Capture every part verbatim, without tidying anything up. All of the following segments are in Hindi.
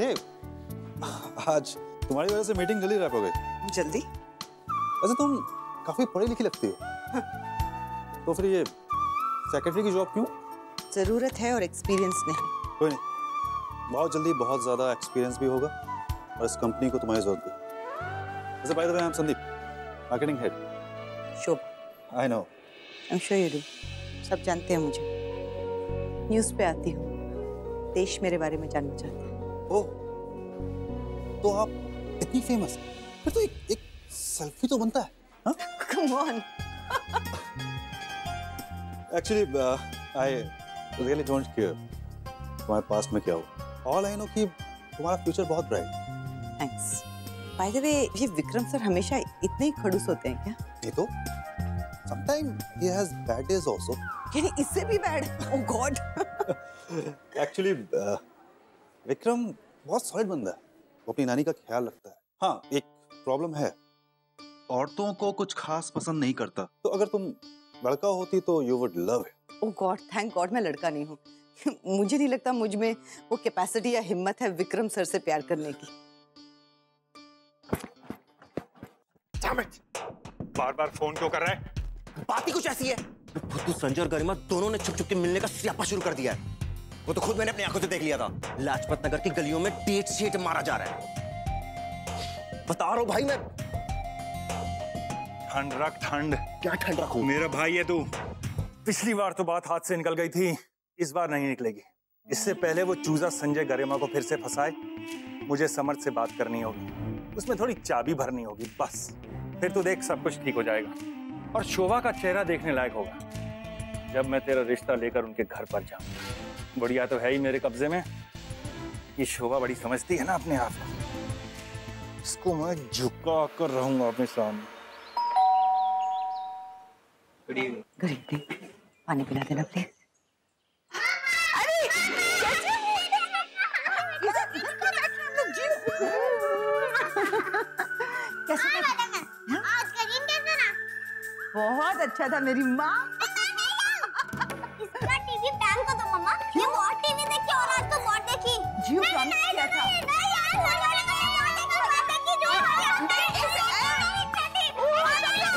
hey, आज तुम्हारी वजह से मीटिंग जल्दी रैप हो गई। जल्दी? अच्छा तुम काफी पढ़ी लिखी लगती हो। हाँ। तो फिर ये सेक्रेटरी की जॉब क्यों? जरूरत है और एक्सपीरियंस नहीं। कोई नहीं, बहुत जल्दी बहुत ज्यादा एक्सपीरियंस भी होगा और इस कंपनी को तुम्हारी जरूरत है। अच्छा by the way I am Sandeep, marketing head. Shobha. I know. I am sure you do. सब जानते हैं मुझे, न्यूज़ पे आती हूँ, देश मेरे बारे में जानना चाहता है। ओह, तो आप इतनी फेमस हैं, फिर तो एक एक सेल्फी तो बनता है। हाँ? Come on. Actually, uh, I really don't care तुम्हारे पास में क्या हो। All I know कि तुम्हारा फ्यूचर बहुत bright. Thanks. By the way, ये विक्रम सर हमेशा इतने ही खड़ूस होते हैं क्या? नहीं तो। Sometimes he has bad days also. यानी इससे भी bad. Oh God. Actually, uh, Vikram बहुत सॉलिड बंदा है, वो अपनी नानी का ख्याल रखता है। हाँ, एक प्रॉब्लम है, औरतों को कुछ खास पसंद नहीं करता। तो अगर तुम लड़का होती तो you would love it. Oh God, thank God मैं लड़का नहीं हूँ। मुझे नहीं लगता मुझ में वो कैपेसिटी या हिम्मत है विक्रम सर से प्यार करने की। बार बार फोन क्यों कर रहा है? बात ही कुछ ऐसी है, खुद संजय और गरिमा दोनों ने छुप छुप के मिलने का स्यापा शुरू कर दिया है। वो तो खुद मैंने अपनी आंखों से देख लिया था, लाजपत नगर की गलियों में डेट शेट मारा जा रहा है। बता रो भाई, मैं ठंड रख ठंड। क्या ठंड रखूं? मेरा भाई है तू। पिछली बार तो बात हाथ से निकल गई थी, इस बार नहीं निकलेगी। इससे पहले वो चूजा संजय गरिमा को फिर से फंसाए, मुझे समर्थ से बात करनी होगी, उसमें थोड़ी चाबी भरनी होगी बस, फिर तो देख सब कुछ ठीक हो जाएगा। और शोभा का चेहरा देखने लायक होगा जब मैं तेरा रिश्ता लेकर उनके घर पर जाऊं। बुढ़िया तो है ही मेरे कब्जे में, ये शोभा बड़ी समझती है ना अपने आप को, इसको मैं झुका कर रहूंगा अपने सामने। गुड इवनिंग, पानी पिला देना प्लीज। बहुत अच्छा था मेरी माँ। इसका टीवी टाइम को तो मम्मा, ये बहुत टीवी देखी और आज तो बहुत देखी। जियो प्रॉमिस किया था। नहीं यार, हमारे को बहुत देखी, बहुत देखी जो हमारे को देखी। बहुत देखी।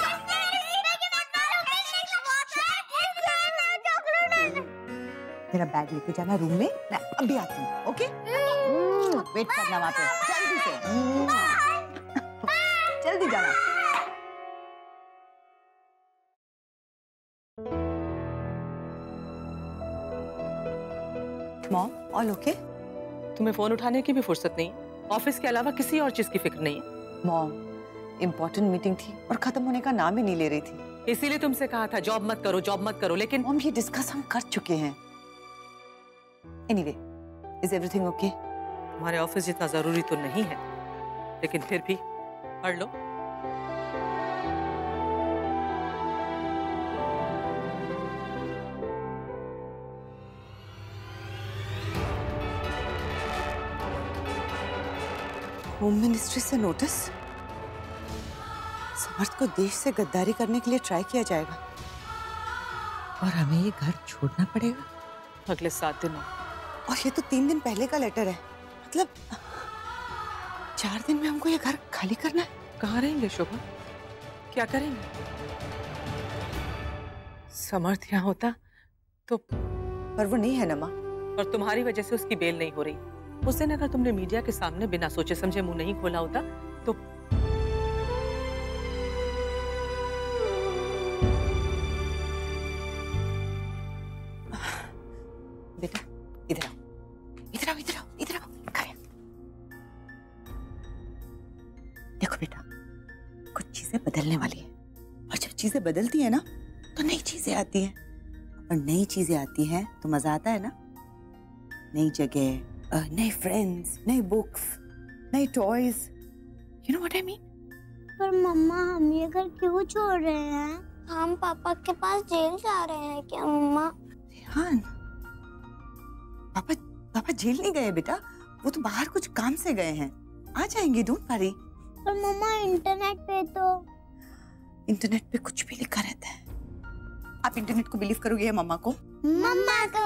मेरे के बाद बालों के लिए बहुत है। इसलिए ना चॉकलेट। तेरा बैग लेके जाना रूम में, मैं अभी आती हूँ, ओके? वेट करना वहाँ पे, जल्दी से। जल्दी जाना। Mom, all okay? तुम्हें फोन उठाने की भी फुर्सत नहीं, ऑफिस के अलावा किसी और चीज की फिक्र नहीं। मॉम, इम्पोर्टेंट मीटिंग थी और खत्म होने का नाम ही नहीं ले रही थी, इसीलिए तुमसे कहा था जॉब मत करो, जॉब मत करो। लेकिन मॉम, ये डिस्कस हम कर चुके हैं। Anyway, is everything okay? हमारे ऑफिस जितना जरूरी तो नहीं है, लेकिन फिर भी पढ़ लो। होम मिनिस्ट्री से नोटिस, समर्थ को देश से गद्दारी करने के लिए ट्राई किया जाएगा और हमें ये घर छोड़ना पड़ेगा अगले सात दिनों। और ये तो तीन दिन पहले का लेटर है, मतलब चार दिन में हमको ये घर खाली करना है। कहाँ रहेंगे शोभा, क्या करेंगे? समर्थ यहाँ होता तो, पर वो नहीं है ना माँ। और तुम्हारी वजह से उसकी बेल नहीं हो रही। उस दिन अगर तुमने मीडिया के सामने बिना सोचे समझे मुंह नहीं खोला होता तो बेटा इधर आओ, इधर आओ, इधर आओ, इधर आओ। देखो बेटा, कुछ चीजें बदलने वाली है और जब चीजें बदलती है ना तो नई चीजें आती हैं, और नई चीजें आती हैं तो मजा आता है ना। नई जगह, नए फ्रेंड्स, नए बुक्स, नए toys, you know what I mean. पर मम्मा, हम ये घर क्यों छोड़ रहे हैं? हम पापा के पास जेल जा रहे हैं क्या मम्मा? रेहान, पापा पापा जेल नहीं गए बेटा, वो तो बाहर कुछ काम से गए हैं, आ जाएंगे, डोंट वरी। पर मम्मा, इंटरनेट पे तो इंटरनेट पे कुछ भी लिखा रहता है। आप इंटरनेट को बिलीव करोगे या मम्मा को? मम्मा को।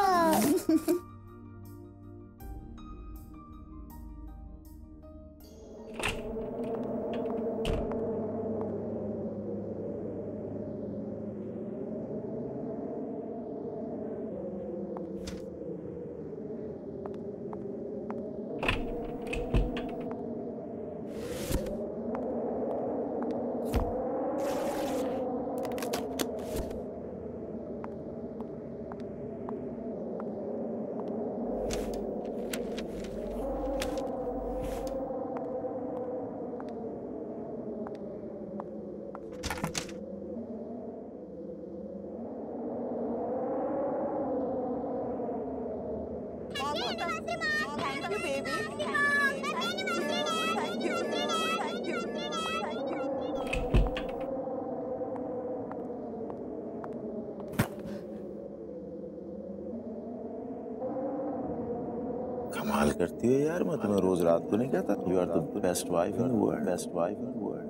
Thank you, baby. Thank you. Thank you. Thank you. कमाल करती हो यार, मैं तुम्हें रोज रात को नहीं कहता। You are the best wife in the world. Best wife in the world.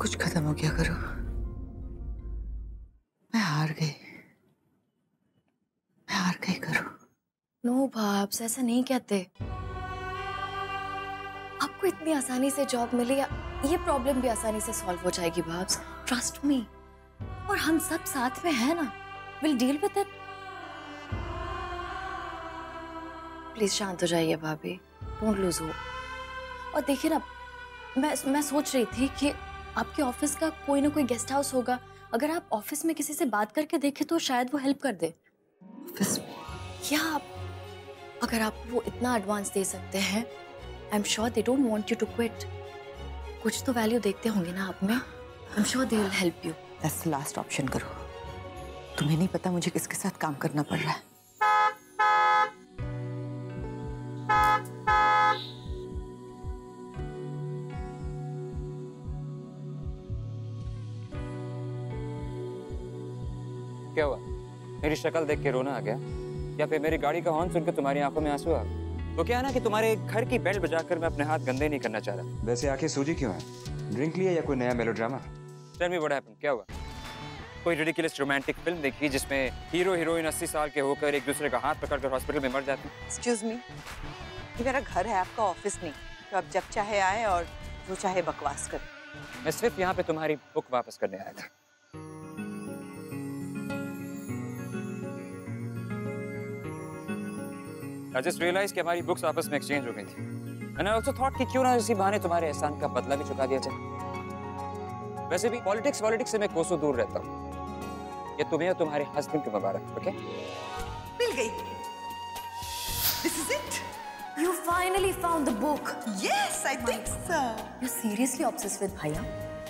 कुछ खत्म हो गया करो, मैं हार गई, मैं हार गई करो। नो भाब्स, ऐसा नहीं कहते। आपको इतनी आसानी से जॉब मिली, ये प्रॉब्लम भी आसानी से सॉल्व हो जाएगी भाब्स, ट्रस्ट मी। और हम सब साथ में हैं ना, will deal with it. Please शांत हो जाइए भाभी, डोंट लूज होप। और देखिए ना, मैं मैं सोच रही थी कि आपके ऑफिस का कोई ना कोई गेस्ट हाउस होगा, अगर आप ऑफिस में किसी से बात करके देखें तो शायद वो हेल्प कर दे। ऑफिस में? या आप, अगर आप वो इतना एडवांस दे सकते हैं, I am sure they don't want you to quit. कुछ तो वैल्यू देखते होंगे ना आप में, I am sure they will help you. That's the last option करो। तुम्हें नहीं पता मुझे किसके साथ काम करना पड़ रहा है। क्या हुआ? मेरी शक्ल देख के रोना आ गया? या फिर मेरी गाड़ी का हॉर्न सुनकर तुम्हारी आंखों में आंसू आ गए? तो क्या है ना कि तुम्हारे घर की बेल बजाकर मैं अपने हाथ गंदे नहीं करना चाह रहा। वैसे आंखें सूजी क्यों हैं? ड्रिंक लिया या कोई नया melodrama? Tell me what happened, क्या हुआ? कोई रिडिकुलस रोमांटिक फिल्म देखी जिसमें हीरो हीरोइन अस्सी साल के होकर एक दूसरे का हाथ पकड़कर हॉस्पिटल में मर जाते? एक्सक्यूज मी, ये मेरा घर है, आपका ऑफिस नहीं। तो आप जब चाहे आए और जो चाहे बकवास करें। मैं सिर्फ यहाँ पे तुम्हारी बुक वापस करने आया था। I just realized कि हमारी बुक्स आपस में एक्सचेंज हो गई थी। And I also thought कि क्यों ना इसी बहाने तुम्हारे एहसान का बदला भी चुका दिया जाए। वैसे भी पॉलिटिक्स पॉलिटिक्स से मैं कोसों दूर रहता हूँ। ये तुम्हें और तुम्हारे हस्बैंड की मुबारक, ओके? मिल गई। This is it. You finally found the book. Yes, I think so. You're seriously obsessed with Bhaiya,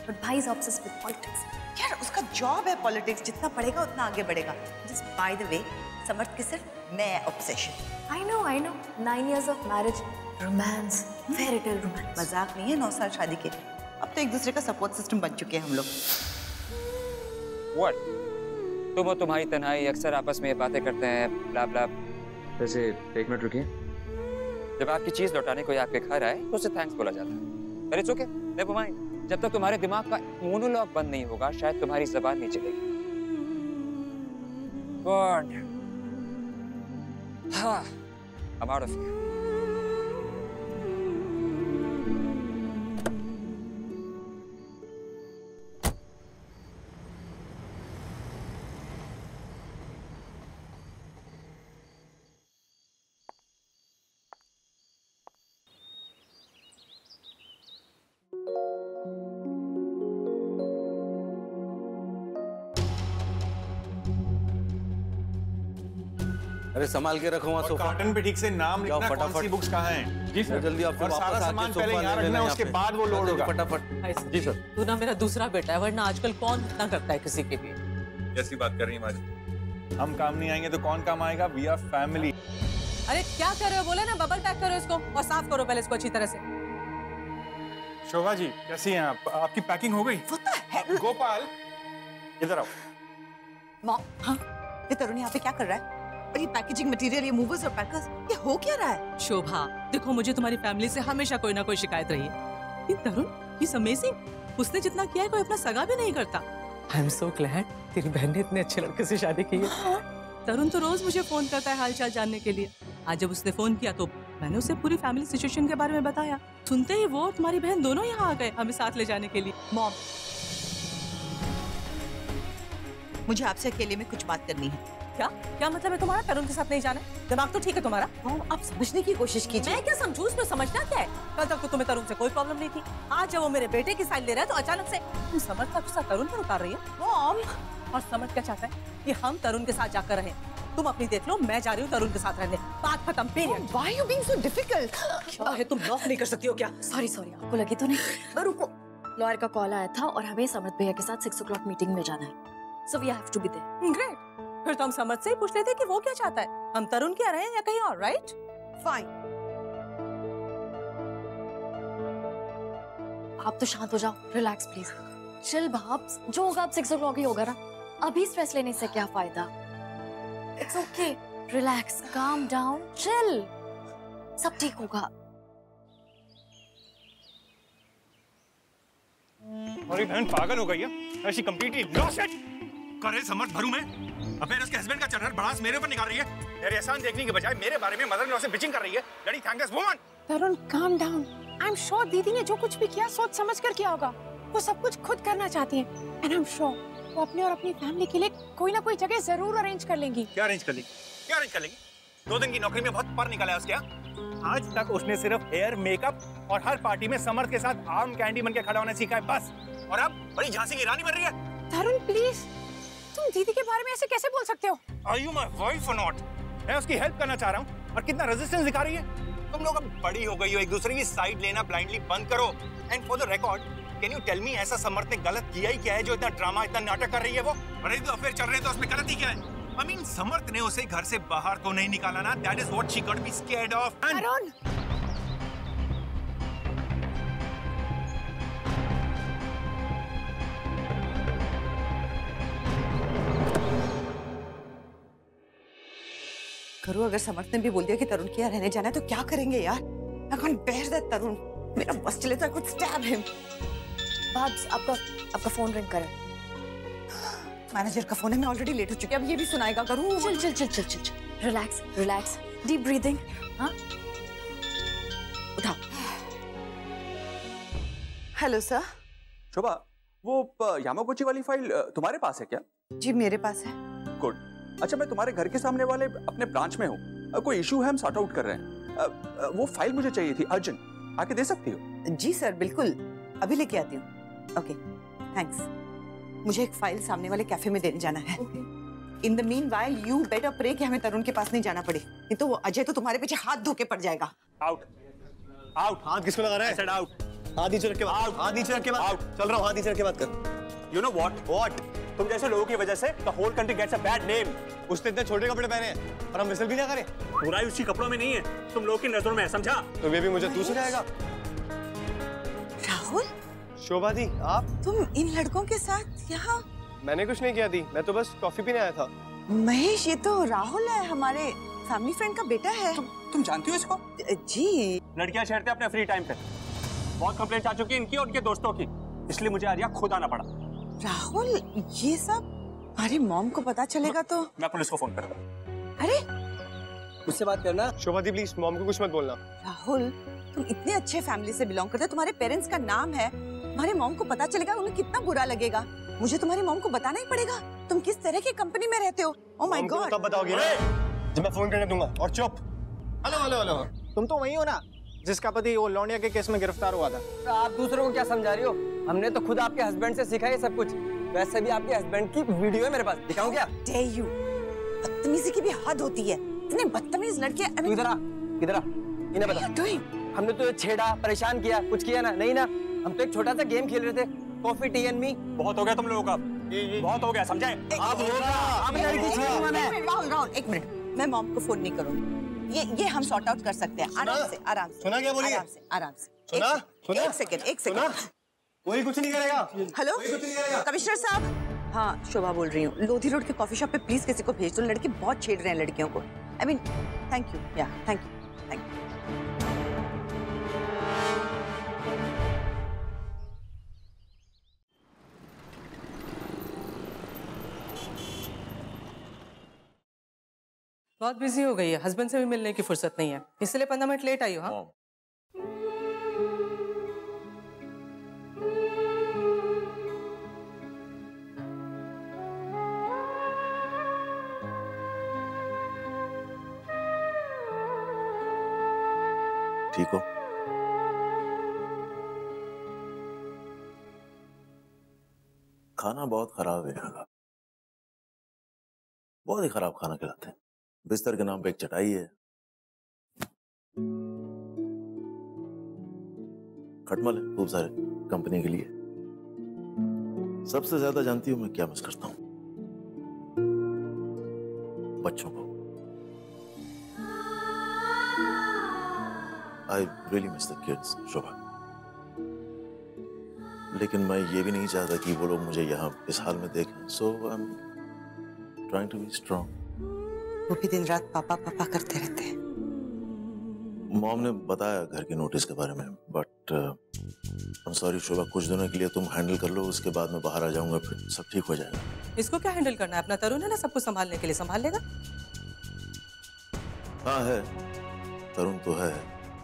but Bhai is obsessed with politics. यार उसका job है पॉलिटिक्स, जितना पढ़ेगा उतना आगे बढ़ेगा। Just by the way, समर्थ के सिर्फ मैं obsession। I know, I know. Nine years of marriage, romance, fairy tale romance. मजाक नहीं है, नौ साल शादी के। अब तो एक दूसरे का सपोर्ट सिस्टम बन चुके हैं हम लोग। What? तुम और तुम्हारी तन्हाई अक्सर आपस में बातें करते हैं, blah blah। वैसे एक मिनट रुकिए। जब आपकी चीज लौटाने कोई आपके घर आए, तो उसे थैंक्स बोला जाता है। But it's okay, never mind. जब तक तुम्हारे दिमाग का मोनोलॉग बंद नहीं होगा, शायद तुम्हारी ज़बान नहीं चलेगी। God. हाँ। I'm out of here. अरे संभाल के रखो वहाँ सोफा। कार्टन पे ठीक से नाम लिखना, कौन सी बुक्स कहाँ हैं? जी सर। जल्दी आपको वापस आके सोफा ले लेना, उसके बाद वो लोड होगा। फटाफट। जी सर। तू ना मेरा दूसरा बेटा है, वरना आजकल कौन इतना करता है किसी के लिए? जैसी बात कर रही हैं माजी। हम काम नहीं आएंगे तो कौन काम आएगा? We are family। अरे क्या कर रहे हो? बोला ना बबल पैक करो इसको और साफ करो पहले इसको अच्छी तरह से। शोभा जी कैसी हैं आप? आपकी पैकिंग हो गई? गोपाल इधर आओ। मॉम, हाँ? ये तरुण यहाँ पे क्या कर रहा है? और ये पैकेजिंग मटेरियल, ये मूवर्स और पैकर्स, ये हो क्या रहा है? शोभा, देखो मुझे तुम्हारी फैमिली से हमेशा कोई ना कोई शिकायत रही है। ये तरुण, he's amazing। उसने जितना किया है कोई अपना सगा भी नहीं करता। आई एम सो ग्लैड तेरी बहन ने इतने अच्छे लड़के से शादी की है। हाँ। तरुण तो रोज मुझे फोन करता है हालचाल जानने के लिए। आज जब उसने फोन किया तो मैंने उसे पूरी फैमिली सिचुएशन के बारे में बताया। सुनते ही वो तुम्हारी बहन दोनों यहाँ आ गए हमें साथ ले जाने के लिए। मॉम, मुझे आपसे अकेले में कुछ बात करनी है। क्या क्या मतलब है तुम्हारा? तरुण के साथ नहीं जाना? दिमाग तो ठीक है तुम्हारा। आप समझने की कोशिश कीजिए। मैं क्या समझू उसमें? समझना क्या है? कल तक तो तुम्हें तरुण से कोई प्रॉब्लम नहीं थी। आज जब वो मेरे बेटे की साइड ले रहा है तो अचानक से तुम समर्थ का गुस्सा तरुण पर उतार रही है। मॉम, और समर्थ क्या चाहता है कि हम तरुण के साथ जाकर रहे। तुम अपनी देख लो, मैं जा रही हूँ तरुण के साथ रहने। बात खत्म। Period. Why you being so difficult? क्या है, तुम ब्लॉक नहीं कर सकती हो क्या? सॉरी सॉरी, आपको लगे तो नहीं। रुको, लॉयर का कॉल आया था और हमें समर्थ भैया के साथ सिक्स ओ क्लॉक मीटिंग में जाना है। So we have to be there. Great, फिर तो हम समर्थ से ही पूछ लेते कि वो क्या चाहता है। हम तरुण क्या रहे या कहीं और, राइट? फाइन। आप तो शांत हो जाओ, रिलैक्स प्लीज। चिल भाब्स, जो होगा अब सिक्स o'clock ही होगा ना। अभी स्ट्रेस लेने से क्या फायदा? It's okay, relax, calm down, chill, सब ठीक होगा। और ये बहन पागल हो गई है। She completely lost it. करे समर्थ भरू में अपने उसके हस्बैंड का चढ़ार भड़ास मेरे ऊपर निकाल रही है। मेरे एहसान देखने के बजाय मेरे बारे में मदर-इन-लॉ से बिचिंग कर रही है। लड़ी thankless woman. Tarun calm down. I am sure दीदी ने जो कुछ भी किया सोच समझ कर किया होगा। वो सब कुछ खुद करना चाहती है। एंड आई एम श्योर वो अपने और अपनी फैमिली के लिए कोई ना कोई जगह जरूर अरेंज कर लेंगी। क्या अरेंज कर लेंगी? क्या अरेंज कर लेंगी? दो दिन की नौकरी में बहुत पर निकाला है उसके यहाँ। आज तक उसने सिर्फ हेयर, मेकअप और हर पार्टी में समर्थ के साथ आम कैंडी बन के खड़ा होना सीखा है बस। और अब बड़ी झांसी की रानी बन रही है। तरुण प्लीज, तुम दीदी के बारे में ऐसे कैसे बोल सकते हो? Are you my wife or not? मैं उसकी हेल्प करना चाह रहा हूँ और कितना रेजिस्टेंस दिखा रही है। तुम लोग अब बड़ी हो गई हो, एक दूसरे की साइड लेना ब्लाइंडली बंद करो। And for the record, can you tell me ऐसा समर्थ ने गलत किया ही क्या है जो इतना ड्रामा, इतना नाटक कर रही है वो? और ये जो अफेयर चल रहे हैं तो उसमें गलती क्या है? I mean, समर्थ ने उसे घर से बाहर तो नहीं निकाला ना। That is what she could be scared of. And... करो, अगर समर्थ ने भी बोल दिया कि तरुण के यहाँ रहने जाना है तो क्या करेंगे यार? I can't bear that तरुण। मेरा बस चले तो I could stab him। Barbs, आपका आपका फोन रिंग करे। मैनेजर का फोन है, मैं ऑलरेडी लेट हो चुकी हूँ। अब ये भी सुनाएगा करूँ। चल चल चल चल चल। Relax relax, deep breathing. हाँ। उठाओ। Hello sir. शोभा, वो यामागुची वाली फाइल तुम्हारे पास है क्या? जी मेरे पास है। गुड। अच्छा, मैं तुम्हारे घर के सामने वाले अपने ब्रांच में हूँ। कोई इशू है, हम सॉर्ट आउट कर रहे हैं। आ, आ, वो फाइल मुझे चाहिए थी अर्जेंट। आके दे सकती हो? जी सर बिल्कुल, अभी लेके आती हूँ। Okay thanks. मुझे एक फाइल सामने वाले कैफे में देने जाना है। In the mean while you better pray कि हमें तरुण के पास नहीं जाना पड़े, नहीं तो वो अजय तो तुम्हारे पीछे हाथ धो के पड़ जाएगा। Out out. हाथ किसको लगा रहा है? हाथ नीचे रख के बात। हाथ नीचे रख के बात। आउट। चल रहा हूँ, हाथ नीचे रख के बात कर। यू नो व्हाट व्हाट, तुम जैसे लोगों की वजह से the whole country gets a bad name. उसने इतने छोटे कपड़े पहने हैं और हम विसल भी ना करें। बुराई उसी कपड़ों में नहीं है, तुम लोगों की नजरों में है, समझा? तो ये भी मुझे दूसरा जाएगा। राहुल। शोभा दी, आप तुम इन लड़कों के साथ यहाँ? मैंने कुछ नहीं किया दी, मैं तो बस कॉफी पीने आया था। महेश, ये तो राहुल है, हमारे फैमिली फ्रेंड का बेटा है। तु, तुम जानती हो इसको? जी। लड़कियाँ छेड़ते अपने फ्री टाइम पे। बहुत कंप्लेंट आ चुकी है इनकी और उनके दोस्तों की, इसलिए मुझे आज यहाँ खुद आना पड़ा। राहुल, ये सब अरे मॉम को पता चलेगा तो? मैं पुलिस को फोन करूंगा। अरे मुझसे बात करना। शोभा दी प्लीज, मॉम को कुछ मत बोलना। राहुल, तुम इतने अच्छे फैमिली से बिलोंग करते हो, तुम्हारे पेरेंट्स का नाम है। तुम्हारे मॉम को पता चलेगा उन्हें कितना बुरा लगेगा। मुझे तुम्हारी मॉम को बताना ही पड़ेगा तुम किस तरह की कंपनी में रहते हो। Oh my God. तब बताओगी जब मैं फोन करने दूंगा। और चुप। हेलो हेलो हेलो, तुम तो वही हो ना जिसका पति वो लौंडिया के केस में गिरफ्तार हुआ था। आप दूसरों को क्या समझा रही हो? हमने तो खुद आपके हस्बैंड से सीखा है सब कुछ। वैसे भी आपके हस्बैंड की वीडियो है मेरे पास, दिखाऊं क्या? Dare you? बदतमीजी की भी हद होती है। इतने बदतमीज लड़के। इधर आ, इधर आ, इन्हें बता। हमने तो छेड़ा, परेशान किया, कुछ किया ना? नहीं ना, हम तो एक छोटा सा गेम खेल रहे थे, कॉफी टी एंड मी। बहुत हो गया तुम लोगों का, बहुत हो गया, समझे? अब होगा। एक मिनट, मैं मॉम को फोन नहीं करूँगी। ये ये हम सॉर्ट आउट कर सकते हैं आराम से। आराम से सुना क्या बोलिए? आराम से आराम से। सुना सुना? एक सेकंड एक सेकंड, कोई कुछ नहीं करेगा। हेलो कमिश्नर साहब, हाँ शोभा बोल रही हूँ। लोधी रोड के कॉफी शॉप पे प्लीज किसी को भेज दो, लड़के बहुत छेड़ रहे हैं लड़कियों को। आई मीन थैंक यू या थैंक यू थैंक यू। बहुत बिजी हो गई है, हस्बैंड से भी मिलने की फुर्सत नहीं है, इसलिए पंद्रह मिनट लेट आई हो। हाँ ठीक हो? खाना बहुत खराब है यहाँ का, बहुत ही खराब खाना खिलाते हैं। बिस्तर के नाम पे एक चटाई है, खटमल है खूब सारे कंपनी के लिए। सबसे ज्यादा जानती हूं मैं क्या मिस करता हूं, बच्चों को। I really miss the kids, शोभा। लेकिन मैं ये भी नहीं चाहता कि वो लोग मुझे यहाँ इस हाल में देखें, so I'm trying to be strong। वो भी दिन रात पापा पापा करते रहते हैं। मॉम ने बताया घर के नोटिस के बारे में, but I'm sorry शोभा, कुछ दिनों के लिए तुम हैंडल कर लो, उसके बाद मैं बाहर आ जाऊंगा, फिर सब ठीक हो जाएगा। इसको क्या हैंडल करना है, अपना तरुण है ना सबको संभालने के लिए, संभाल लेगा। हाँ है, तरुण तो है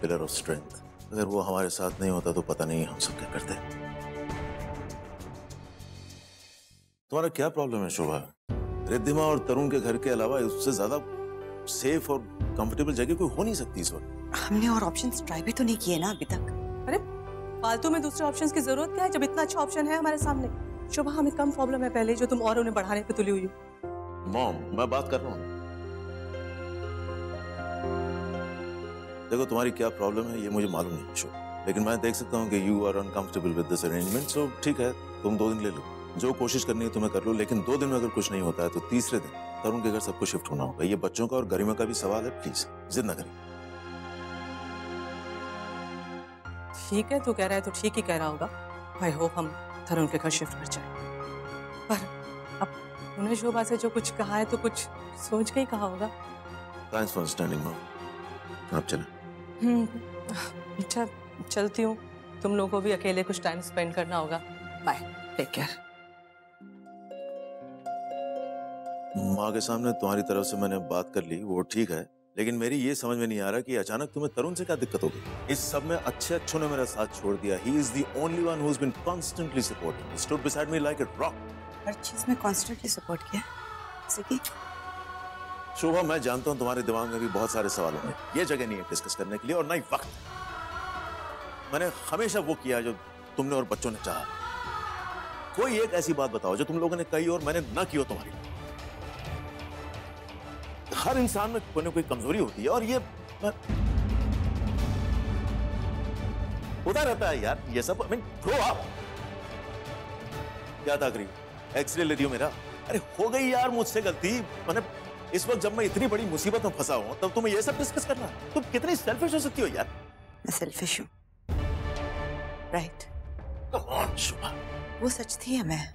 पिलर ऑफ स्ट्रेंथ। अगर वो हमारे साथ नहीं होता तो पता नहीं हम सब क्या करते। तुम्हारा क्या प्रॉब्लम है शोभा? रिद्धिमा और तरुण के घर के अलावा उससे ज्यादा सेफ और कंफर्टेबल जगह कोई हो नहीं सकती इस वक्त। हमने और ऑप्शंस ट्राई भी तो नहीं किए ना अभी तक। अरे फालतू में दूसरे ऑप्शंस की जरूरत क्या है जब इतना अच्छा ऑप्शन है हमारे सामने। शोभा हमें कम प्रॉब्लम है पहले जो तुम और उन्हें बढ़ाने पर तुली हुई हो। मॉम मैं बात कर रहा हूँ। देखो तुम्हारी क्या प्रॉब्लम है ये मुझे मालूम नहीं शो, लेकिन मैं देख सकता हूँ कि you are uncomfortable with this arrangement, so ठीक है तुम दो दिन ले लो, जो कोशिश करनी है तुम्हें कर लो, लेकिन दो दिन में अगर कुछ नहीं होता है तो तीसरे दिन तरुण के घर सबको शिफ्ट होना होगा। ये बच्चों का और गरिमा का भी सवाल है, प्लीज जिद ना करें। ठीक है तू कह रहा है तो ठीक ही कह रहा होगा। आई होप हम तरुण के घर शिफ्ट कर जाए, पर अब उन्हें शोभा से जो कुछ कहा है तो कुछ सोच के ही कहा होगा। Thanks for understanding mom. आप चले। हम्म अच्छा चलती हूँ, तुम लोगों को भी अकेले कुछ टाइम स्पेंड करना होगा। Bye, take care. माँ के सामने तुम्हारी तरफ से मैंने बात कर ली, वो ठीक है, लेकिन मेरी ये समझ में नहीं आ रहा कि अचानक तुम्हें तरुण से क्या दिक्कत हो गई। इस सब में अच्छे अच्छों ने मेरा साथ छोड़ दिया। He is the only one who's been constantly supporting me, stood beside me like a rock। हर चीज में constantly support किया, जैसे कि शोभा मैं जानता हूँ तुम्हारे दिमाग में भी बहुत सारे सवाल होंगे, ये जगह नहीं है डिस्कस करने के लिए और ना ही वक्त। मैंने हमेशा वो किया जो तुमने और बच्चों ने चाहा। कोई एक ऐसी बात बताओ जो तुम लोगों ने कही और मैंने ना की हो तुम्हारी। हर इंसान में कोई ना कोई कमजोरी होती है और ये होता रहता है यार ये सब। I mean, grow up। क्या था करीब एक्सरे ले दियो मेरा। अरे हो गई यार मुझसे गलती, मैंने इस वक्त जब मैं इतनी बड़ी मुसीबत में फंसा हूं तब तुम्हें ये सब डिस्कस करना। तुम कितनी सेल्फिश हो सकती हो यार। मैं सेल्फिश हूं, राइट? कम ऑन शोभा, वो सच थी है मैं।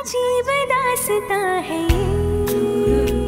अजीब दास्तां है ये।